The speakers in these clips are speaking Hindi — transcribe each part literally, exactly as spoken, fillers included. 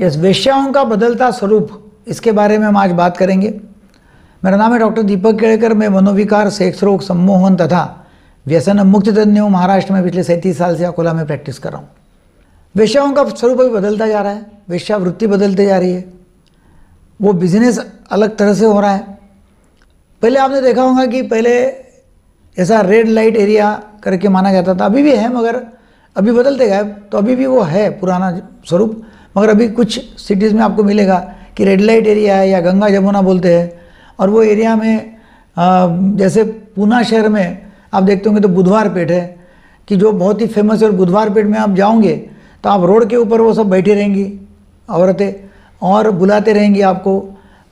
यस वेश्याओं का बदलता स्वरूप, इसके बारे में हम आज बात करेंगे। मेरा नाम है डॉक्टर दीपक केलकर। मैं मनोविकार, सेक्स रोग, सम्मोहन तथा व्यसन मुक्त तज्ञ हूँ। महाराष्ट्र में पिछले सैंतीस साल से अकोला में प्रैक्टिस कर रहा हूँ। वेश्याओं का स्वरूप अभी बदलता जा रहा है, वेश्यावृत्ति बदलते जा रही है, वो बिजनेस अलग तरह से हो रहा है। पहले आपने देखा होगा कि पहले ऐसा रेड लाइट एरिया करके माना जाता था, अभी भी है मगर अभी बदलते गए, तो अभी भी वो है पुराना स्वरूप, मगर अभी कुछ सिटीज़ में आपको मिलेगा कि रेड लाइट एरिया है या गंगा जमुना बोलते हैं। और वो एरिया में आ, जैसे पूना शहर में आप देखते होंगे तो बुधवार पेठ है कि जो बहुत ही फेमस है, और बुधवार पेठ में आप जाओगे तो आप रोड के ऊपर वो सब बैठी रहेंगी औरतें और बुलाते रहेंगी आपको,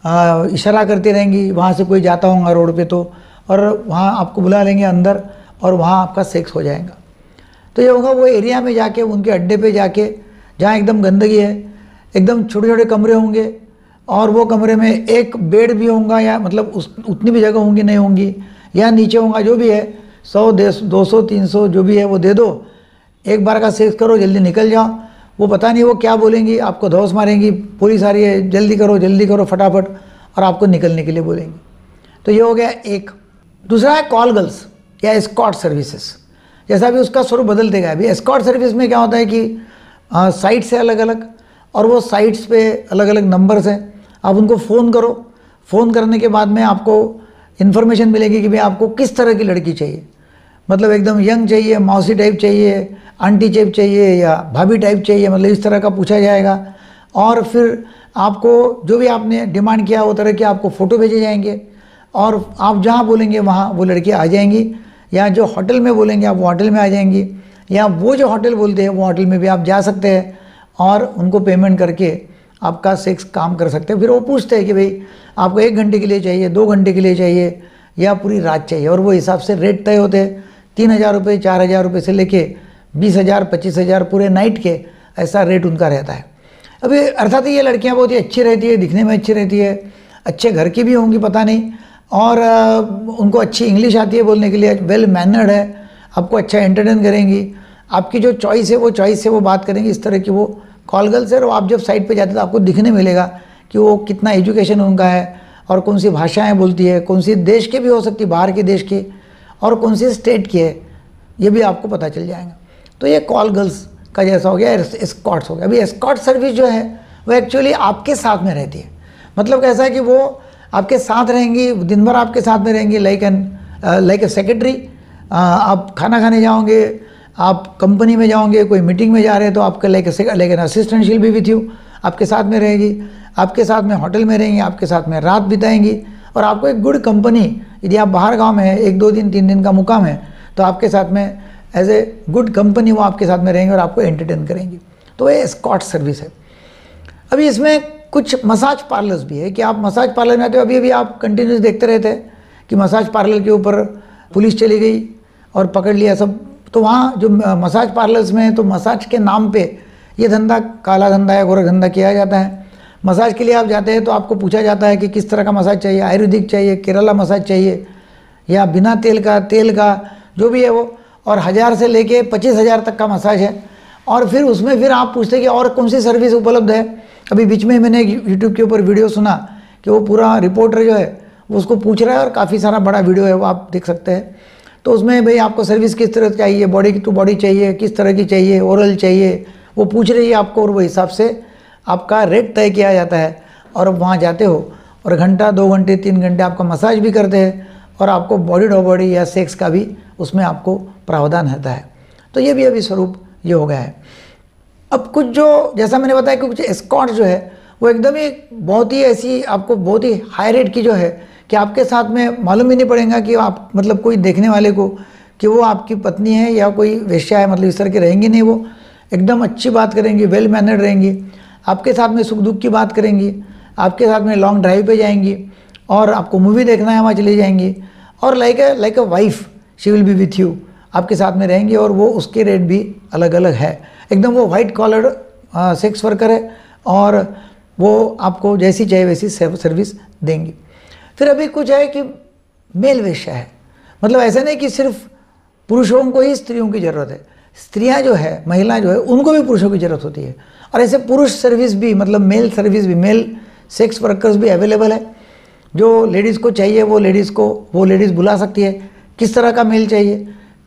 आ, इशारा करती रहेंगी। वहाँ से कोई जाता होगा रोड पे तो और वहाँ आपको बुला लेंगे अंदर और वहाँ आपका सेक्स हो जाएगा। तो ये होगा वो एरिया में जाके, उनके अड्डे पे जाके जहाँ एकदम गंदगी है, एकदम छोटे छोटे कमरे होंगे और वो कमरे में एक बेड भी होगा या मतलब उस उतनी भी जगह होंगी नहीं होंगी, या नीचे होगा, जो भी है सौ डेढ़ दो सौ तीन सौ जो भी है वो दे दो, एक बार का सेक्स करो, जल्दी निकल जाओ। वो पता नहीं वो क्या बोलेंगी, आपको धौस मारेंगी, पुलिस आ रही है, जल्दी करो जल्दी करो फटाफट, और आपको निकलने के लिए बोलेंगी। तो ये हो गया एक। दूसरा है कॉल गर्ल्स या एस्कॉर्ट सर्विसेज, जैसा भी उसका स्वरूप बदलते गया। अभी एस्कॉर्ट सर्विस में क्या होता है कि साइट्स है अलग अलग, और वो साइट्स पे अलग अलग नंबर्स हैं, आप उनको फ़ोन करो, फ़ोन करने के बाद में आपको इन्फॉर्मेशन मिलेगी कि भाई आपको किस तरह की लड़की चाहिए, मतलब एकदम यंग चाहिए, मौसी टाइप चाहिए, आंटी टाइप चाहिए या भाभी टाइप चाहिए, मतलब इस तरह का पूछा जाएगा। और फिर आपको जो भी आपने डिमांड किया वो तरह के आपको फ़ोटो भेजे जाएंगे और आप जहाँ बोलेंगे वहाँ वो लड़कियाँ आ जाएंगी, या जो होटल में बोलेंगे आप वो होटल में आ जाएंगी, या वो जो होटल बोलते हैं वो होटल में भी आप जा सकते हैं और उनको पेमेंट करके आपका सेक्स काम कर सकते हैं। फिर वो पूछते हैं कि भाई आपको एक घंटे के लिए चाहिए, दो घंटे के लिए चाहिए या पूरी रात चाहिए, और वो हिसाब से रेट तय होते हैं। तीन हज़ार रुपये, चार हज़ार रुपये से लेके बीस हज़ार, पच्चीस हज़ार पूरे नाइट के, ऐसा रेट उनका रहता है। अभी अर्थात ये लड़कियाँ बहुत ही अच्छी रहती है, दिखने में अच्छी रहती है, अच्छे घर की भी होंगी पता नहीं, और उनको अच्छी इंग्लिश आती है बोलने के लिए, वेल मैनर्ड है, आपको अच्छा एंटरटेन करेंगी, आपकी जो चॉइस है वो चॉइस से वो बात करेंगी, इस तरह की वो कॉल गर्ल्स है। और आप जब साइट पे जाते तो आपको दिखने मिलेगा कि वो कितना एजुकेशन उनका है और कौन सी भाषाएं बोलती है, कौन सी देश के भी हो सकती, बाहर के देश की, और कौन सी स्टेट की है, ये भी आपको पता चल जाएगा। तो ये कॉल गर्ल्स का जैसा हो गया, एस्कॉर्ट्स हो गया। अभी एस्कॉर्ट सर्विस जो है वो एक्चुअली आपके साथ में रहती है, मतलब कैसा है कि वो आपके साथ रहेंगी, दिन भर आपके साथ में रहेंगी, like an like a secretary. आप खाना खाने जाओगे, आप कंपनी में जाओगे, कोई मीटिंग में जा रहे हैं तो आपके लाइक लाइक एन असिस्टेंट, शील भी विथ यू, आपके साथ में रहेगी, आपके साथ में होटल में रहेंगी, आपके साथ में रात बिताएंगी, और आपको एक गुड कंपनी, यदि आप बाहर गाँव में है, एक दो दिन तीन दिन का मुकाम है, तो आपके साथ में एज ए गुड कंपनी वो आपके साथ में रहेंगे और आपको एंटरटेन करेंगी। तो ये एस्कॉर्ट सर्विस है। अभी इसमें कुछ मसाज पार्लर्स भी है कि आप मसाज पार्लर में आते हो। अभी अभी आप कंटिन्यूस देखते रहते हैं कि मसाज पार्लर के ऊपर पुलिस चली गई और पकड़ लिया सब, तो वहाँ जो मसाज पार्लर्स में है तो मसाज के नाम पे ये धंधा, काला धंधा या गोरख धंधा किया जाता है। मसाज के लिए आप जाते हैं तो आपको पूछा जाता है कि किस तरह का मसाज चाहिए, आयुर्वेदिक चाहिए, केरला मसाज चाहिए या बिना तेल का, तेल का, जो भी है वो, और हज़ार से लेके पच्चीस हज़ार तक का मसाज है। और फिर उसमें फिर आप पूछते कि और कौन सी सर्विस उपलब्ध है। अभी बीच में मैंने यूट्यूब के ऊपर वीडियो सुना कि वो पूरा रिपोर्टर जो है वो उसको पूछ रहा है, और काफ़ी सारा बड़ा वीडियो है वो आप देख सकते हैं। तो उसमें भाई आपको सर्विस किस तरह चाहिए, बॉडी टू बॉडी चाहिए, किस तरह की चाहिए, ओरल चाहिए, वो पूछ रही है आपको, और वो हिसाब से आपका रेट तय किया जाता है। और आप वहाँ जाते हो और घंटा, दो घंटे, तीन घंटे आपका मसाज भी करते हैं और आपको बॉडी टू बॉडी या सेक्स का भी उसमें आपको प्रावधान रहता है। तो ये भी अभी स्वरूप ये हो गया है। अब कुछ जो, जैसा मैंने बताया कि कुछ एस्कॉर्ट जो है वो एकदम ही बहुत ही ऐसी आपको बहुत ही हाई रेट की जो है कि आपके साथ में मालूम ही नहीं पड़ेगा कि आप मतलब कोई देखने वाले को कि वो आपकी पत्नी है या कोई वेश्या है, मतलब इस तरह की रहेंगी नहीं। वो एकदम अच्छी बात करेंगी, वेल मैनर्ड रहेंगी, आपके साथ में सुख दुख की बात करेंगी, आपके साथ में लॉन्ग ड्राइव पर जाएंगी और आपको मूवी देखना है वहाँ चली जाएंगी, और like a like a wife she will be with you, आपके साथ में रहेंगी। और वो उसके रेट भी अलग अलग है, एकदम वो वाइट कॉलर सेक्स वर्कर है और वो आपको जैसी चाहिए वैसी सर्विस देंगी। फिर अभी कुछ है कि मेल वेश्या है, मतलब ऐसा नहीं कि सिर्फ पुरुषों को ही स्त्रियों की ज़रूरत है, स्त्रियाँ जो है, महिला जो है, उनको भी पुरुषों की ज़रूरत होती है। और ऐसे पुरुष सर्विस भी, मतलब मेल सर्विस भी, मेल सेक्स वर्कर्स भी अवेलेबल है। जो लेडीज़ को चाहिए वो लेडीज़ को वो लेडीज़ बुला सकती है। किस तरह का मेल चाहिए,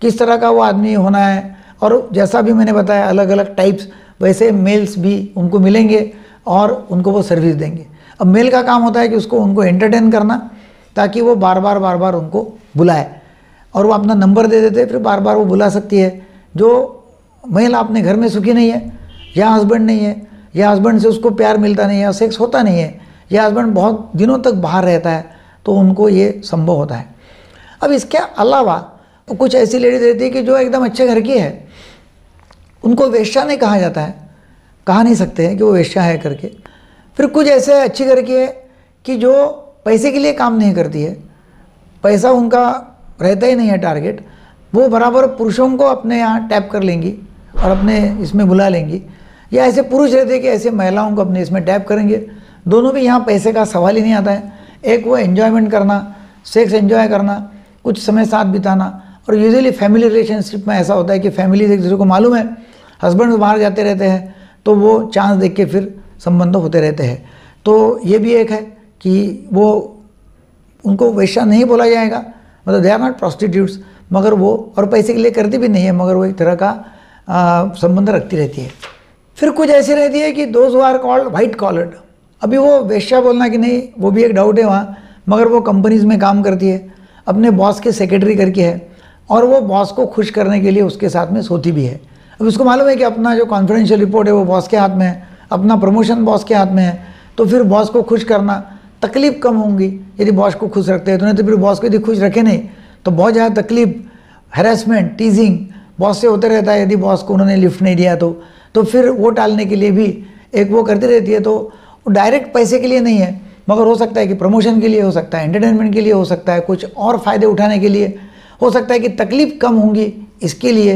किस तरह का वो आदमी होना है, और जैसा भी मैंने बताया अलग अलग टाइप्स, वैसे मेल्स भी उनको मिलेंगे और उनको वो सर्विस देंगे। अब मेल का काम होता है कि उसको उनको एंटरटेन करना, ताकि वो बार बार बार बार उनको बुलाए, और वो अपना नंबर दे देते, फिर बार बार वो बुला सकती है। जो महिला अपने घर में सुखी नहीं है, या हस्बैंड नहीं है, या हस्बैंड से उसको प्यार मिलता नहीं है, सेक्स होता नहीं है, या हस्बैंड बहुत दिनों तक बाहर रहता है, तो उनको ये संभव होता है। अब इसके अलावा कुछ ऐसी लेडीज रहती है कि जो एकदम अच्छे घर की है, उनको वेश्या नहीं कहा जाता है, कहा नहीं सकते हैं कि वो वेश्या है करके। फिर कुछ ऐसे अच्छी घर की है कि जो पैसे के लिए काम नहीं करती है, पैसा उनका रहता ही नहीं है टारगेट, वो बराबर पुरुषों को अपने यहाँ टैप कर लेंगी और अपने इसमें बुला लेंगी। या ऐसे पुरुष रहते हैं कि ऐसे महिलाओं को अपने इसमें टैप करेंगे। दोनों भी यहाँ पैसे का सवाल ही नहीं आता है। एक वो एन्जॉयमेंट करना, सेक्स एन्जॉय करना, कुछ समय साथ बिताना। और यूजुअली फैमिली रिलेशनशिप में ऐसा होता है कि फैमिली एक दूसरे को मालूम है, हस्बैंड बाहर जाते रहते हैं, तो वो चांस देख के फिर संबंध होते रहते हैं। तो ये भी एक है कि वो उनको वेश्या नहीं बोला जाएगा, मतलब दे आर नॉट प्रॉस्टिट्यूट्स, मगर वो और पैसे के लिए करती भी नहीं है, मगर वो एक तरह का संबंध रखती रहती है। फिर कुछ ऐसी रहती है कि those who are called white collared. अभी वो वेश्या बोलना कि नहीं, वो भी एक डाउट है वहाँ, मगर वो कंपनीज़ में काम करती है, अपने बॉस के सेक्रेटरी करके है, और वो बॉस को खुश करने के लिए उसके साथ में सोती भी है। अब उसको मालूम है कि अपना जो कॉन्फिडेंशियल रिपोर्ट है वो बॉस के हाथ में है, अपना प्रमोशन बॉस के हाथ में है, तो फिर बॉस को खुश करना, तकलीफ़ कम होंगी यदि बॉस को खुश रखते हैं तो, नहीं तो फिर बॉस को यदि खुश रखे नहीं तो बहुत ज़्यादा तकलीफ, हैरेसमेंट, टीजिंग बॉस से होते रहता है। यदि बॉस को उन्होंने लिफ्ट नहीं दिया तो तो फिर वो टालने के लिए भी एक वो करती रहती है। तो डायरेक्ट पैसे के लिए नहीं है, मगर हो सकता है कि प्रमोशन के लिए, हो सकता है एंटरटेनमेंट के लिए, हो सकता है कुछ और फ़ायदे उठाने के लिए, हो सकता है कि तकलीफ़ कम होंगी, इसके लिए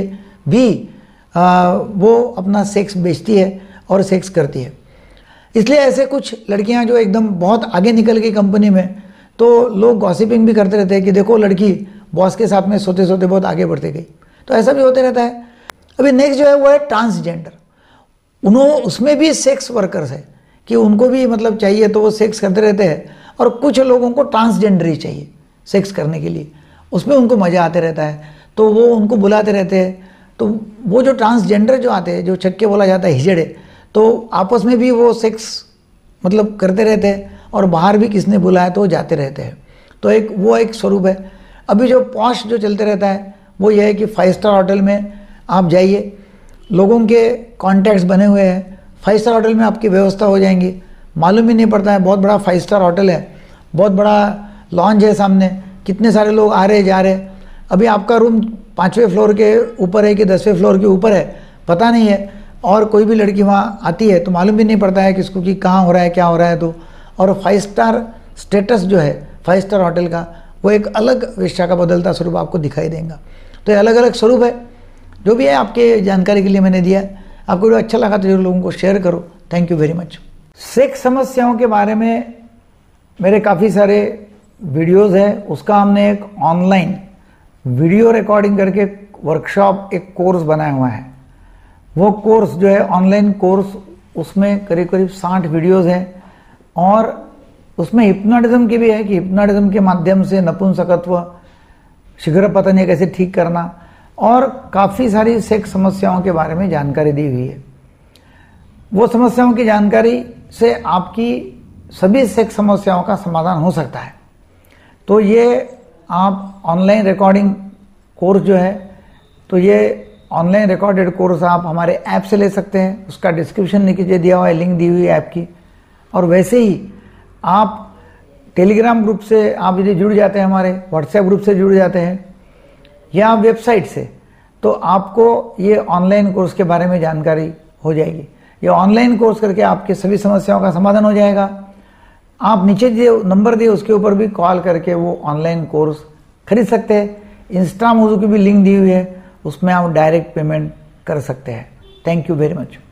भी आ, वो अपना सेक्स बेचती है और सेक्स करती है। इसलिए ऐसे कुछ लड़कियां जो एकदम बहुत आगे निकल गई कंपनी में, तो लोग गॉसिपिंग भी करते रहते हैं कि देखो लड़की बॉस के साथ में सोते सोते बहुत आगे बढ़ते गई, तो ऐसा भी होते रहता है। अभी नेक्स्ट जो है वो है ट्रांसजेंडर। उन्होंने उसमें भी सेक्स वर्कर्स है कि उनको भी मतलब चाहिए तो वो सेक्स करते रहते हैं, और कुछ लोगों को ट्रांसजेंडर ही चाहिए सेक्स करने के लिए, उसमें उनको मज़ा आते रहता है, तो वो उनको बुलाते रहते हैं। तो वो जो ट्रांसजेंडर जो आते हैं, जो छक्के बोला जाता है, हिजड़े, तो आपस में भी वो सेक्स मतलब करते रहते हैं, और बाहर भी किसने बुलाया तो वो जाते रहते हैं। तो एक वो एक स्वरूप है। अभी जो पॉश जो चलते रहता है वो ये है कि फाइव स्टार होटल में आप जाइए, लोगों के कॉन्टैक्ट्स बने हुए हैं, फाइव स्टार होटल में आपकी व्यवस्था हो जाएंगी, मालूम ही नहीं पड़ता है। बहुत बड़ा फाइव स्टार होटल है, बहुत बड़ा लॉन्ज है, सामने कितने सारे लोग आ रहे जा रहे। अभी आपका रूम पाँचवें फ्लोर के ऊपर है कि दसवें फ्लोर के ऊपर है, पता नहीं है, और कोई भी लड़की वहाँ आती है तो मालूम भी नहीं पड़ता है किसको कि कहाँ हो रहा है, क्या हो रहा है। तो और फाइव स्टार स्टेटस जो है फाइव स्टार होटल का, वो एक अलग वेश्या का बदलता स्वरूप आपको दिखाई देगा। तो ये अलग अलग स्वरूप है। जो भी है आपके जानकारी के लिए मैंने दिया है। आपको वीडियो अच्छा लगा तो जरूर लोगों को शेयर करो। Thank you very much. Sex समस्याओं के बारे में मेरे काफ़ी सारे वीडियोस हैं, उसका हमने एक ऑनलाइन वीडियो रिकॉर्डिंग करके वर्कशॉप, एक कोर्स बनाया हुआ है। वो कोर्स जो है ऑनलाइन कोर्स, उसमें करीब करीब साठ वीडियोस हैं, और उसमें हिप्नोटिज्म की भी है कि हिप्नोटिज्म के माध्यम से नपुंसकत्व, शीघ्र पतन ये कैसे ठीक करना, और काफ़ी सारी सेक्स समस्याओं के बारे में जानकारी दी हुई है। वो समस्याओं की जानकारी से आपकी सभी सेक्स समस्याओं का समाधान हो सकता है। तो ये आप ऑनलाइन रिकॉर्डिंग कोर्स जो है, तो ये ऑनलाइन रिकॉर्डेड कोर्स आप हमारे ऐप से ले सकते हैं। उसका डिस्क्रिप्शन नीचे दिया हुआ है, लिंक दी हुई है ऐप की। और वैसे ही आप टेलीग्राम ग्रुप से आप यदि जुड़ जाते हैं, हमारे व्हाट्सएप ग्रुप से जुड़ जाते हैं, या वेबसाइट से, तो आपको ये ऑनलाइन कोर्स के बारे में जानकारी हो जाएगी। ये ऑनलाइन कोर्स करके आपके सभी समस्याओं का समाधान हो जाएगा। आप नीचे जो नंबर दिए उसके ऊपर भी कॉल करके वो ऑनलाइन कोर्स खरीद सकते हैं। इंस्टा मोजू की भी लिंक दी हुई है, उसमें आप डायरेक्ट पेमेंट कर सकते हैं। Thank you very much.